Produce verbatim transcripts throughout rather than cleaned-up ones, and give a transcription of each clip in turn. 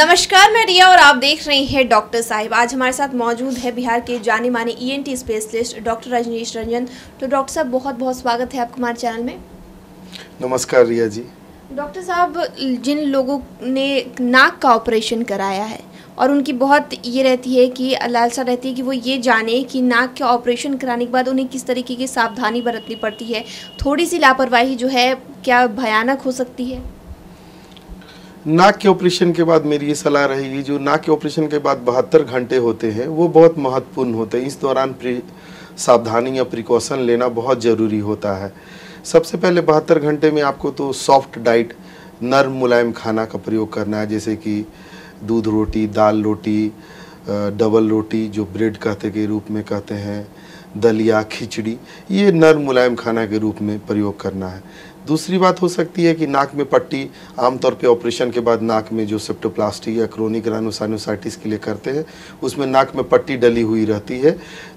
नमस्कार, मैं रिया और आप देख रहे हैं डॉक्टर साहिब। आज हमारे साथ मौजूद है बिहार के जाने माने E N T specialist doctor Rajneesh Ranjan. तो डॉक्टर साहब, बहुत बहुत स्वागत है आपका हमारे चैनल में। नमस्कार रिया जी। डॉक्टर साहब, जिन लोगों ने नाक का ऑपरेशन कराया है और उनकी बहुत ये रहती है कि लालसा रहती है कि वो ये जाने कि नाक के ऑपरेशन कराने के बाद उन्हें किस तरीके की सावधानी बरतनी पड़ती है, थोड़ी सी लापरवाही जो है क्या भयानक हो सकती है? नाक के ऑपरेशन के बाद मेरी ये सलाह रहेगी, जो नाक के ऑपरेशन के बाद बहत्तर घंटे होते हैं वो बहुत महत्वपूर्ण होते हैं। इस दौरान सावधानी या प्रिकॉशन लेना बहुत ज़रूरी होता है। सबसे पहले बहत्तर घंटे में आपको तो सॉफ्ट डाइट, नर्म मुलायम खाना का प्रयोग करना है, जैसे कि दूध रोटी, दाल रोटी, डबल रोटी जो ब्रेड कहते के रूप में कहते हैं, दलिया, खिचड़ी, ये नर्म मुलायम खाना के रूप में प्रयोग करना है। दूसरी बात हो सकती है कि नाक में पट्टी, आमतौर पे ऑपरेशन के बाद नाक में जो सेप्टोप्लास्टी या क्रोनिक राइनोसाइनोसाइटिस के लिए करते हैं उसमें नाक में पट्टी डली हुई रहती है,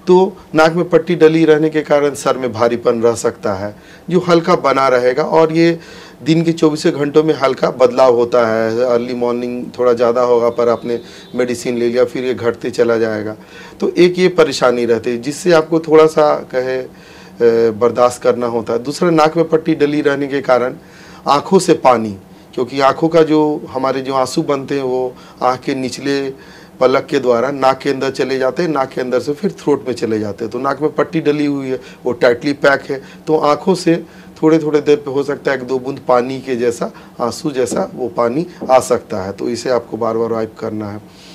तो नाक में पट्टी डली रहने के कारण सर में भारीपन रह सकता है जो हल्का बना रहेगा, और ये दिन के चौबीस घंटों में हल्का बदलाव होता है। अर्ली मॉर्निंग थोड़ा ज़्यादा होगा पर आपने मेडिसिन ले लिया, फिर ये घटते चला जाएगा, तो एक ये परेशानी रहती है जिससे आपको थोड़ा सा कहे बर्दाश्त करना होता है। दूसरा, नाक में पट्टी डली रहने के कारण आँखों से पानी, क्योंकि आँखों का जो हमारे जो आंसू बनते हैं वो आँख के निचले पलक के द्वारा नाक के अंदर चले जाते हैं, नाक के अंदर से फिर थ्रोट में चले जाते हैं, तो नाक में पट्टी डली हुई है, वो टाइटली पैक है, तो आँखों से थोड़े थोड़े देर पे हो सकता है एक दो बूंद पानी के जैसा, आंसू जैसा वो पानी आ सकता है, तो इसे आपको बार बार वाइप करना है।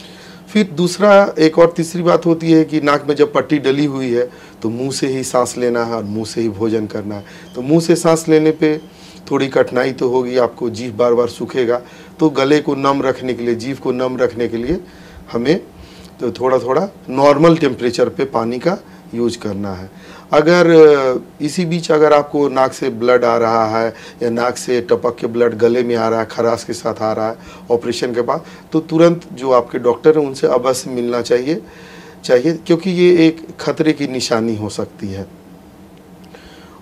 फिर दूसरा एक और तीसरी बात होती है कि नाक में जब पट्टी डली हुई है तो मुंह से ही सांस लेना है और मुंह से ही भोजन करना है, तो मुंह से सांस लेने पे थोड़ी कठिनाई तो होगी, आपको जीभ बार बार सूखेगा, तो गले को नम रखने के लिए, जीभ को नम रखने के लिए हमें तो थोड़ा थोड़ा नॉर्मल टेम्परेचर पे पानी का यूज करना है। अगर इसी बीच अगर आपको नाक से ब्लड आ रहा है या नाक से टपक के ब्लड गले में आ रहा है, खराश के साथ आ रहा है ऑपरेशन के बाद, तो तुरंत जो आपके डॉक्टर हैं उनसे अवश्य मिलना चाहिए चाहिए क्योंकि ये एक खतरे की निशानी हो सकती है।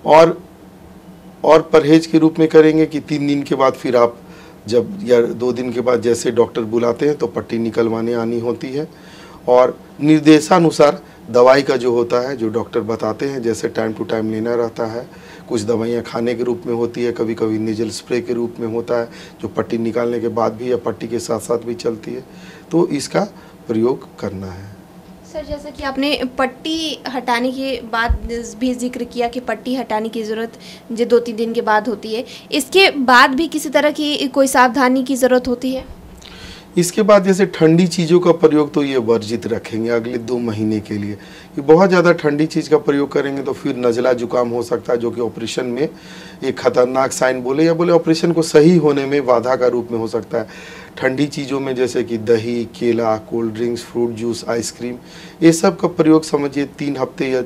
और और परहेज के रूप में करेंगे कि तीन दिन के बाद फिर आप जब या दो दिन के बाद जैसे डॉक्टर बुलाते हैं तो पट्टी निकलवाने आनी होती है, और निर्देशानुसार दवाई का जो होता है जो डॉक्टर बताते हैं जैसे टाइम टू टाइम लेना रहता है। कुछ दवाइयाँ खाने के रूप में होती है, कभी कभी नेजल स्प्रे के रूप में होता है जो पट्टी निकालने के बाद भी या पट्टी के साथ साथ भी चलती है, तो इसका प्रयोग करना है। सर, जैसा कि आपने पट्टी हटाने के बाद भी जिक्र किया कि पट्टी हटाने की ज़रूरत जो दो तीन दिन के बाद होती है, इसके बाद भी किसी तरह की कोई सावधानी की ज़रूरत होती है? इसके बाद जैसे ठंडी चीज़ों का प्रयोग तो ये वर्जित रखेंगे अगले दो महीने के लिए, ये बहुत ज़्यादा ठंडी चीज़ का प्रयोग करेंगे तो फिर नज़ला जुकाम हो सकता है जो कि ऑपरेशन में एक खतरनाक साइन बोले या बोले ऑपरेशन को सही होने में बाधा का रूप में हो सकता है। ठंडी चीज़ों में जैसे कि दही, केला, cold drinks, fruit juice, ice cream, ये सब का प्रयोग समझिए तीन हफ्ते या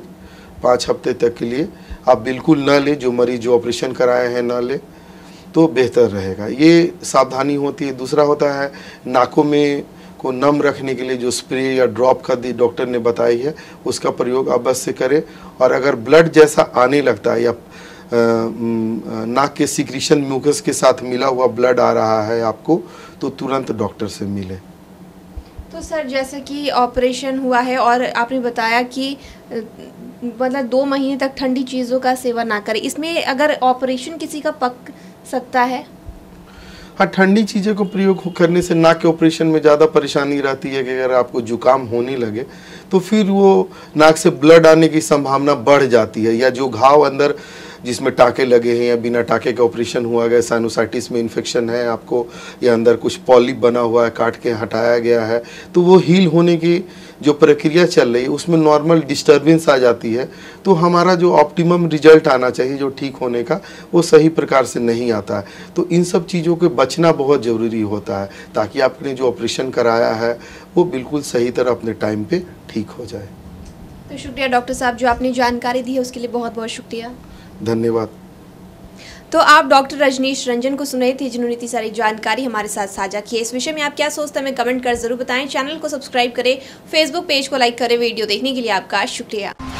पाँच हफ्ते तक के लिए आप बिल्कुल न लें, जो मरीज जो ऑपरेशन कराए हैं न लें तो बेहतर रहेगा, ये सावधानी होती है। दूसरा होता है नाकों में को नम रखने के लिए जो स्प्रे या ड्रॉप का दी डॉक्टर ने बताई है उसका प्रयोग अवश्य करें, और अगर ब्लड जैसा आने लगता है या नाक के सिक्रीशन म्यूकस के साथ मिला हुआ ब्लड आ रहा है आपको, तो तुरंत डॉक्टर से मिले। तो सर, जैसा कि ऑपरेशन हुआ है और आपने बताया कि मतलब दो महीने तक ठंडी चीज़ों का सेवन ना करें, इसमें अगर ऑपरेशन किसी का पक सकता है? हाँ, ठंडी चीज़ों को प्रयोग करने से नाक के ऑपरेशन में ज़्यादा परेशानी रहती है कि अगर आपको जुकाम होने लगे तो फिर वो नाक से ब्लड आने की संभावना बढ़ जाती है, या जो घाव अंदर जिसमें टाके लगे हैं या बिना टाके का ऑपरेशन हुआ गया, साइनोसाइटिस में इन्फेक्शन है आपको या अंदर कुछ पॉलिप बना हुआ है, काट के हटाया गया है, तो वो हील होने की जो प्रक्रिया चल रही है उसमें नॉर्मल डिस्टर्बेंस आ जाती है, तो हमारा जो ऑप्टिमम रिजल्ट आना चाहिए जो ठीक होने का वो सही प्रकार से नहीं आता है, तो इन सब चीज़ों के बचना बहुत ज़रूरी होता है ताकि आपने जो ऑपरेशन कराया है वो बिल्कुल सही तरह अपने टाइम पर ठीक हो जाए। तो शुक्रिया डॉक्टर साहब, जो आपने जानकारी दी है उसके लिए बहुत बहुत शुक्रिया, धन्यवाद। तो आप डॉक्टर रजनीश रंजन को सुन रहे थे जिन्होंने इतनी सारी जानकारी हमारे साथ साझा की। इस विषय में आप क्या सोचते हैं हमें कमेंट कर जरूर बताएं। चैनल को सब्सक्राइब करें, फेसबुक पेज को लाइक करें। वीडियो देखने के लिए आपका शुक्रिया।